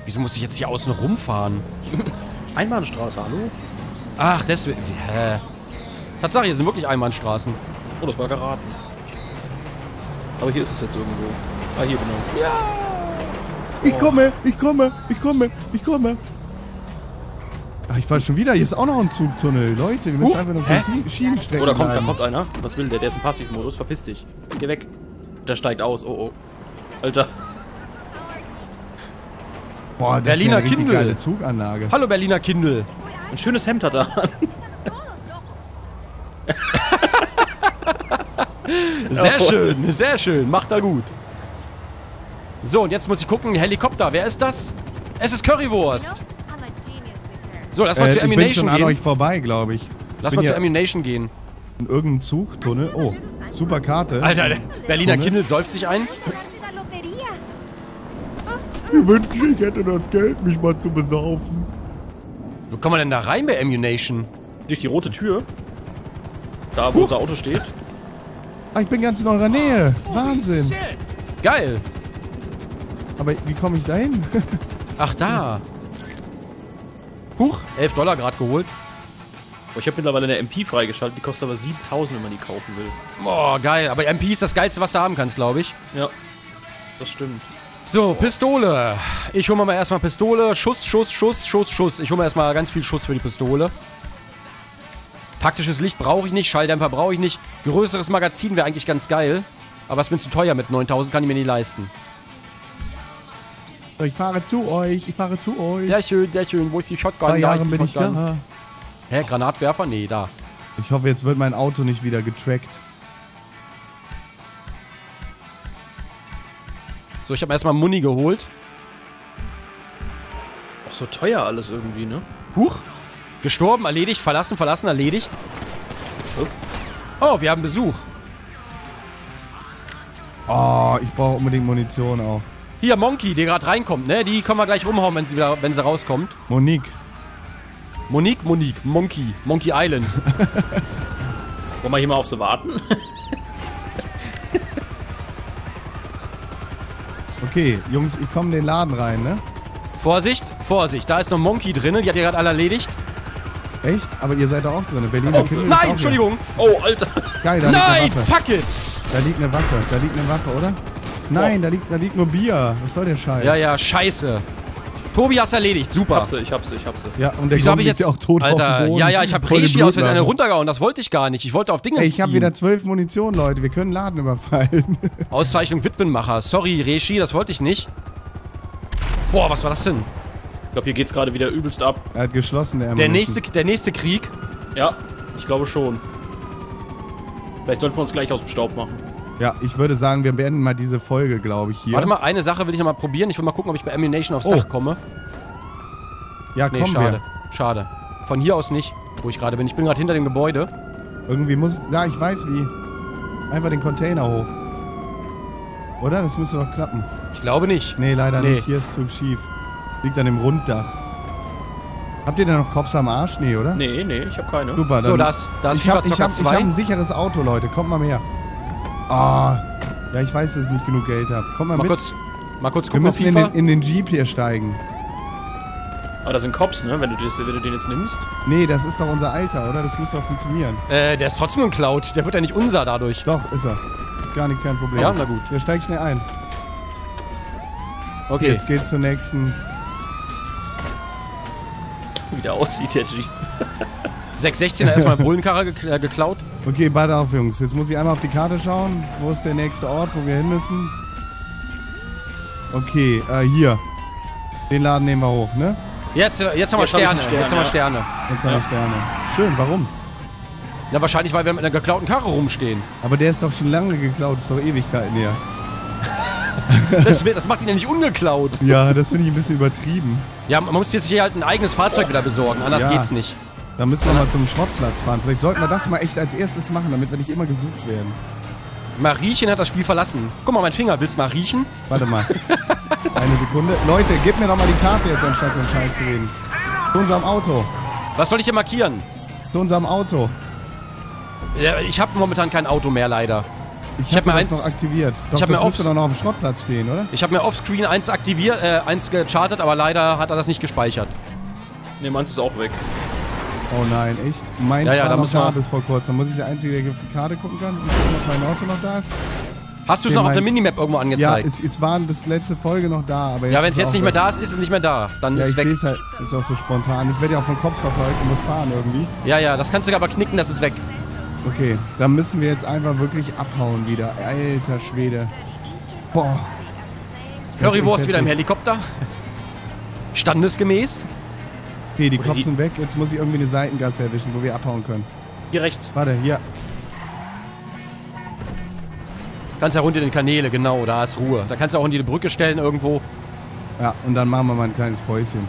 Wieso muss ich jetzt hier außen rumfahren? Einbahnstraße, hallo? Ach, deswegen... Hä? Tatsache, hier sind wirklich Einbahnstraßen. Oh, das war geraten. Aber hier ist es jetzt irgendwo. Ah, hier genau. Ja! Ich komme! Ach, ich falle schon wieder. Hier ist auch noch ein Zugtunnel. Leute, wir müssen einfach nur die Schienenstrecken. Oder da kommt einer. Was will der? Der ist im Passivmodus. Verpiss dich. Geh weg. Der steigt aus. Oh, oh. Alter. Boah, das Berliner ist eine geile Zuganlage. Hallo, Berliner Kindl. Ein schönes Hemd hat er an. Sehr schön, sehr schön. Macht er gut. So, und jetzt muss ich gucken. Helikopter, wer ist das? Es ist Currywurst. So, lass mal zu Ammunition gehen. Ich bin schon an euch vorbei, glaube ich. Lass mal zu Ammunition gehen. In irgendeinem Zugtunnel. Oh, super Karte. Alter, der Berliner Kindl säuft sich ein. Ich wünschte, ich hätte das Geld, mich mal zu besaufen. Wo kommen wir denn da rein bei Ammunition? Durch die rote Tür. Da, wo unser Auto steht. Ah, ich bin ganz in eurer Nähe. Wahnsinn. Geil. Aber wie komme ich da hin? Ach, da. Huch, $11 gerade geholt. Oh, ich habe mittlerweile eine MP freigeschaltet. Die kostet aber 7000, wenn man die kaufen will. Boah, geil. Aber MP ist das Geilste, was du haben kannst, glaube ich. Ja, das stimmt. So, Pistole. Ich hole mir erstmal Pistole. Schuss. Ich hole mir erstmal ganz viel Schuss für die Pistole. Taktisches Licht brauche ich nicht, Schalldämpfer brauche ich nicht. Größeres Magazin wäre eigentlich ganz geil. Aber es wird zu teuer mit 9000, kann ich mir nicht leisten. Ich fahre zu euch, Sehr schön, Wo ist die Shotgun? Ja, da bin ich da. Hä, Granatwerfer? Nee, da. Ich hoffe, jetzt wird mein Auto nicht wieder getrackt. So, ich habe erstmal Muni geholt. Auch so teuer alles irgendwie, ne? Huch! Gestorben, erledigt, verlassen, erledigt. Oh, wir haben Besuch. Oh, ich brauche unbedingt Munition auch. Hier, Monkey, der gerade reinkommt, ne? Die können wir gleich rumhauen, wenn sie rauskommt. Monique. Monkey Island. Wollen wir hier mal auf sie warten? Okay, Jungs, ich komme in den Laden rein, ne? Vorsicht. Da ist noch Monkey drinnen, die hat ihr gerade alle erledigt. Echt? Aber ihr seid da auch drin. Berliner Kindl. Nein, Entschuldigung. Oh, Alter. Geil, da liegt eine Waffe. Fuck it. Da liegt eine Waffe, oder? Nein, da liegt nur Bier. Was soll der Scheiß? Ja, scheiße. Tobi hast erledigt. Super. Ich hab's. Ja, und der Wieso hab ich jetzt auch tot Alter, auf dem Boden. Ja, ich hab Regi aus einer runtergehauen. Das wollte ich gar nicht. Ich wollte auf Dinge ziehen. Ich hab wieder 12 Munition, Leute. Wir können Laden überfallen. Auszeichnung Witwenmacher. Sorry, Regi, das wollte ich nicht. Boah, was war das denn? Ich glaube, hier geht's gerade wieder übelst ab. Er hat geschlossen, der nächste Krieg? Ja, ich glaube schon. Vielleicht sollten wir uns gleich aus dem Staub machen. Ja, ich würde sagen, wir beenden mal diese Folge, glaube ich, hier. Warte mal, eine Sache will ich noch mal probieren. Ich will mal gucken, ob ich bei Ammunition aufs Dach komme. Ja, nee, schade. Schade. Von hier aus nicht, wo ich gerade bin. Ich bin gerade hinter dem Gebäude. Irgendwie muss... Ja, ich weiß wie. Einfach den Container hoch. Oder? Das müsste doch klappen. Ich glaube nicht. Nee, leider nicht. Hier ist es zu schief. Es liegt an dem Runddach. Habt ihr denn noch Cops am Arsch? Nee, oder? Nee, nee, ich hab keine. Super, dann... So, das ist FIFA-Zocker 2. Ich hab ein sicheres Auto, Leute. Kommt mal mehr. Ah. Oh. Ja, ich weiß, dass ich nicht genug Geld habe. Kommt mal mit. Mal kurz gucken, wir müssen in den Jeep hier steigen. Aber da sind Cops, ne? Wenn du den jetzt nimmst. Nee, das ist doch unser Alter, oder? Das muss doch funktionieren. Der ist trotzdem ein Cloud. Der wird ja nicht unser dadurch. Doch, ist er. Ist gar nicht kein Problem. Ja, na gut. Der steigt schnell ein. Okay. Jetzt geht's zum nächsten. Wie der aussieht, der Jeep. 616er erstmal Bullenkarre geklaut. Okay, beide auf, Jungs. Jetzt muss ich einmal auf die Karte schauen. Wo ist der nächste Ort, wo wir hin müssen? Okay, hier. Den Laden nehmen wir hoch, ne? Jetzt haben wir Sterne. Jetzt haben wir Sterne. Jetzt haben wir Sterne. Schön, warum? Ja, wahrscheinlich, weil wir mit einer geklauten Karre rumstehen. Aber der ist doch schon lange geklaut, ist doch Ewigkeiten her. Das macht ihn ja nicht ungeklaut. Ja, das finde ich ein bisschen übertrieben. Ja, man muss jetzt hier halt ein eigenes Fahrzeug wieder besorgen, anders geht's nicht. Da müssen wir mal zum Schrottplatz fahren. Vielleicht sollten wir das mal echt als erstes machen, damit wir nicht immer gesucht werden. Mariechen hat das Spiel verlassen. Guck mal, mein Finger. Willst du mal riechen? Warte mal. Eine Sekunde. Leute, gebt mir doch mal die Karte jetzt, anstatt so einen Scheiß zu reden. Zu unserem Auto. Was soll ich hier markieren? Zu unserem Auto. Ja, ich habe momentan kein Auto mehr, leider. Ich habe mir eins noch aktiviert. Doch, ich habe mir doch noch auf dem Schrottplatz stehen, oder? Ich habe mir offscreen eins aktiviert, eins gechartet, aber leider hat er das nicht gespeichert. Ne, meins ist auch weg. Oh nein, echt? Meins war noch da bis vor kurzem. Dann muss ich der Einzige, der auf die Karte gucken kann, und gucken, ob mein Auto noch da ist. Hast du es noch auf der Minimap irgendwo angezeigt? Ja, es war bis letzte Folge noch da, aber jetzt wenn es jetzt nicht mehr da ist, ist es nicht mehr da. Dann ist es weg. Ja, ich sehe es halt jetzt auch so spontan. Ich werde ja auch von Cops verfolgt und muss fahren irgendwie. Ja, ja, das kannst du aber knicken, das ist weg. Okay, dann müssen wir jetzt einfach wirklich abhauen wieder. Alter Schwede. Boah. Currywurst wieder im Helikopter. Standesgemäß. Okay, die Cops sind weg. Jetzt muss ich irgendwie eine Seitengasse erwischen, wo wir abhauen können. Hier rechts. Warte, hier. Ganz herunter in den Kanäle, genau, da ist Ruhe. Da kannst du auch in die Brücke stellen irgendwo. Ja, und dann machen wir mal ein kleines Päuschen.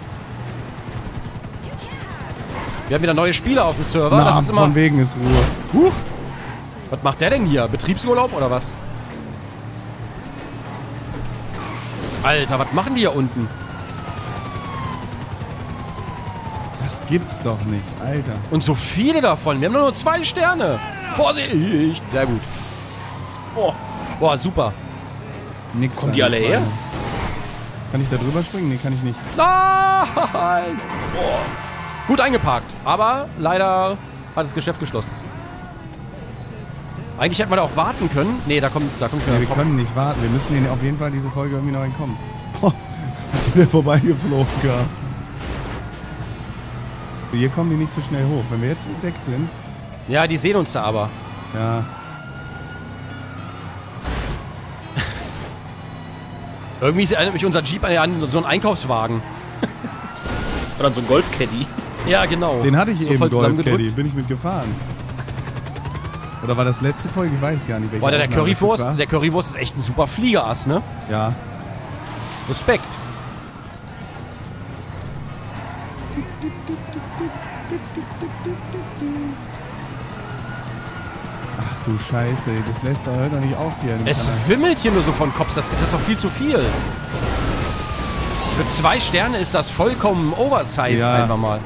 Wir haben wieder neue Spieler auf dem Server. Na, das ist immer... von wegen ist Ruhe. Huch! Was macht der denn hier? Betriebsurlaub oder was? Alter, was machen die hier unten? Das gibt's doch nicht, Alter. Und so viele davon. Wir haben nur 2 Sterne. Vorsicht! Sehr gut. Oh. Boah, super. Nix. Kommen die alle her? Kann ich da drüber springen? Nee, kann ich nicht. Nein! Boah. Gut eingeparkt, aber leider hat das Geschäft geschlossen. Eigentlich hätten wir da auch warten können. Nee, da kommt schon. Nee, wir können nicht warten. Wir müssen denen auf jeden Fall diese Folge irgendwie noch entkommen. Boah, ich bin vorbeigeflogen. Hier kommen die nicht so schnell hoch. Wenn wir jetzt entdeckt sind... Ja, die sehen uns da aber. Ja. Irgendwie erinnert mich unser Jeep an so einen Einkaufswagen. Oder an so einen Golf-Caddy. Ja, genau. Den hatte ich so eben, Golf-Caddy. Bin ich mitgefahren. Oder war das letzte Folge? Ich weiß gar nicht. Boah, der Currywurst ist echt ein super Fliegerass, ne? Ja. Respekt. Ach du Scheiße, das lässt er heute nicht auf hier. Es wimmelt hier nur so von Cops, das ist doch viel zu viel. Für 2 Sterne ist das vollkommen oversized, einfach mal.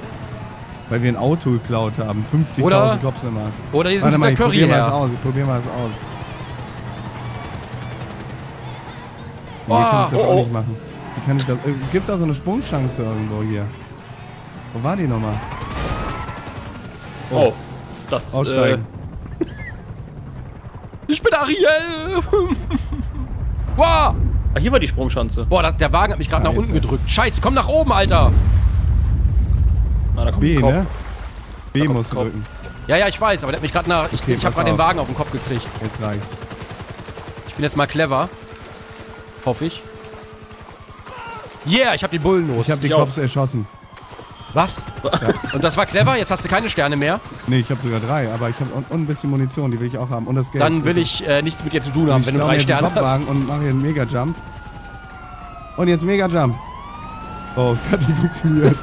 Weil wir ein Auto geklaut haben, 50.000 Cops im Markt. Oder die sind hinter Curry her. Ich probier mal das aus. Nee, kann ich das auch nicht machen. Wie kann ich das, es gibt da so eine Sprungchance irgendwo hier. Wo war die nochmal? Oh, das... Aussteigen. Ich bin Ariel! Wow! Ah, hier war die Sprungschanze. Boah, der Wagen hat mich gerade nach unten gedrückt. Scheiße, komm nach oben, Alter! Na, da kommt ein Kopf. Ne? B muss drücken. Ja, ja, ich weiß, aber der hat mich gerade nach... Okay, ich hab gerade den Wagen auf den Kopf gekriegt. Jetzt reicht's. Ich bin jetzt mal clever. Hoffe ich. Yeah, ich hab die Bullen los. Ich hab die Cops erschossen. Was? Ja. Und das war clever? Jetzt hast du keine Sterne mehr? Nee, ich habe sogar 3, aber ich habe und ein bisschen Munition, die will ich auch haben. Und das Geld. Dann will ich nichts mit dir zu tun haben, wenn du 3 Sterne hast. Und mache hier einen Mega-Jump. Und jetzt Mega-Jump. Oh, hat nicht funktioniert.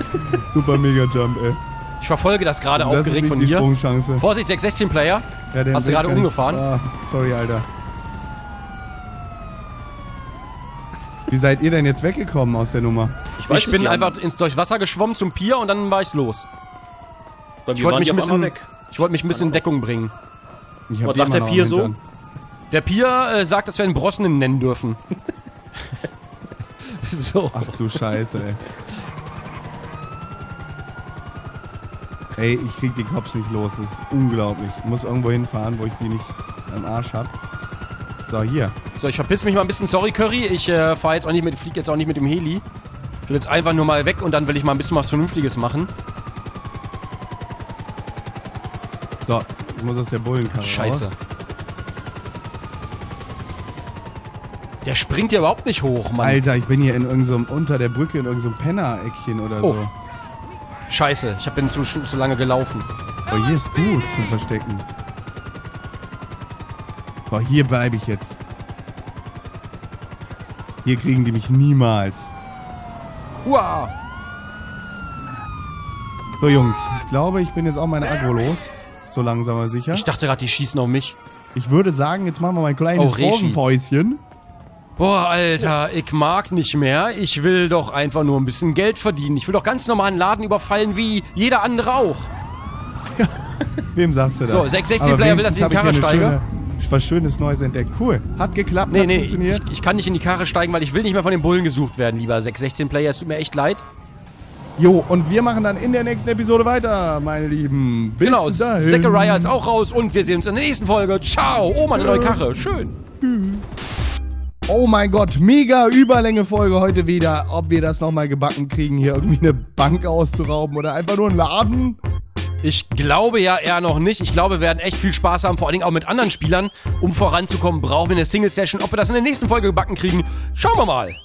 Super Mega-Jump, ey. Ich verfolge das gerade aufgeregt von dir. Vorsicht, 616-Player. Ja, hast du gerade umgefahren? Ah, sorry, Alter. Wie seid ihr denn jetzt weggekommen aus der Nummer? Ich bin einfach durchs Wasser geschwommen zum Pier und dann war ich los. Ich wollte mich ein bisschen in Deckung bringen. Was sagt der Pier so? Der Pier sagt, dass wir einen Brosnen nennen dürfen. So. Ach du Scheiße, ey. Ey, ich krieg die Cops nicht los, das ist unglaublich. Ich muss irgendwo hinfahren, wo ich die nicht am Arsch hab. So, hier. So, ich verpiss mich mal ein bisschen, sorry Curry, ich fahr jetzt auch nicht mit, flieg jetzt auch nicht mit dem Heli. Ich will jetzt einfach nur mal weg und dann will ich mal ein bisschen was Vernünftiges machen. So, ich muss aus der Bullenkarre raus. Der springt ja überhaupt nicht hoch, Mann. Alter, ich bin hier in irgendeinem, unter der Brücke in irgendeinem Penner-Eckchen oder so. Scheiße, ich bin zu lange gelaufen. Oh, hier ist gut zum Verstecken. Boah, hier bleibe ich jetzt. Hier kriegen die mich niemals. Uah! So, Jungs, ich glaube, ich bin jetzt auch meine Aggro los. So langsam aber sicher. Ich dachte gerade, die schießen auf mich. Ich würde sagen, jetzt machen wir mal ein kleines Drogenpäuschen. Boah, Alter, ich mag nicht mehr. Ich will doch einfach nur ein bisschen Geld verdienen. Ich will doch ganz normalen Laden überfallen, wie jeder andere auch. Ja, wem sagst du das? So, 616-Player will, dass ich in die Karre steige. Was Schönes Neues entdeckt. Cool, hat geklappt, hat funktioniert. Ich kann nicht in die Karre steigen, weil ich will nicht mehr von den Bullen gesucht werden, lieber 616-Player. Es tut mir echt leid. Jo, und wir machen dann in der nächsten Episode weiter, meine Lieben. Bis dahin. Zachariah ist auch raus und wir sehen uns in der nächsten Folge. Ciao. Oh, meine neue Karre. Schön. Tschüss. Oh mein Gott, mega Überlänge-Folge heute wieder. Ob wir das nochmal gebacken kriegen, hier irgendwie eine Bank auszurauben oder einfach nur einen Laden? Ich glaube ja eher noch nicht. Ich glaube, wir werden echt viel Spaß haben, vor allen Dingen auch mit anderen Spielern. Um voranzukommen, brauchen wir eine Single-Session. Ob wir das in der nächsten Folge gebacken kriegen, schauen wir mal.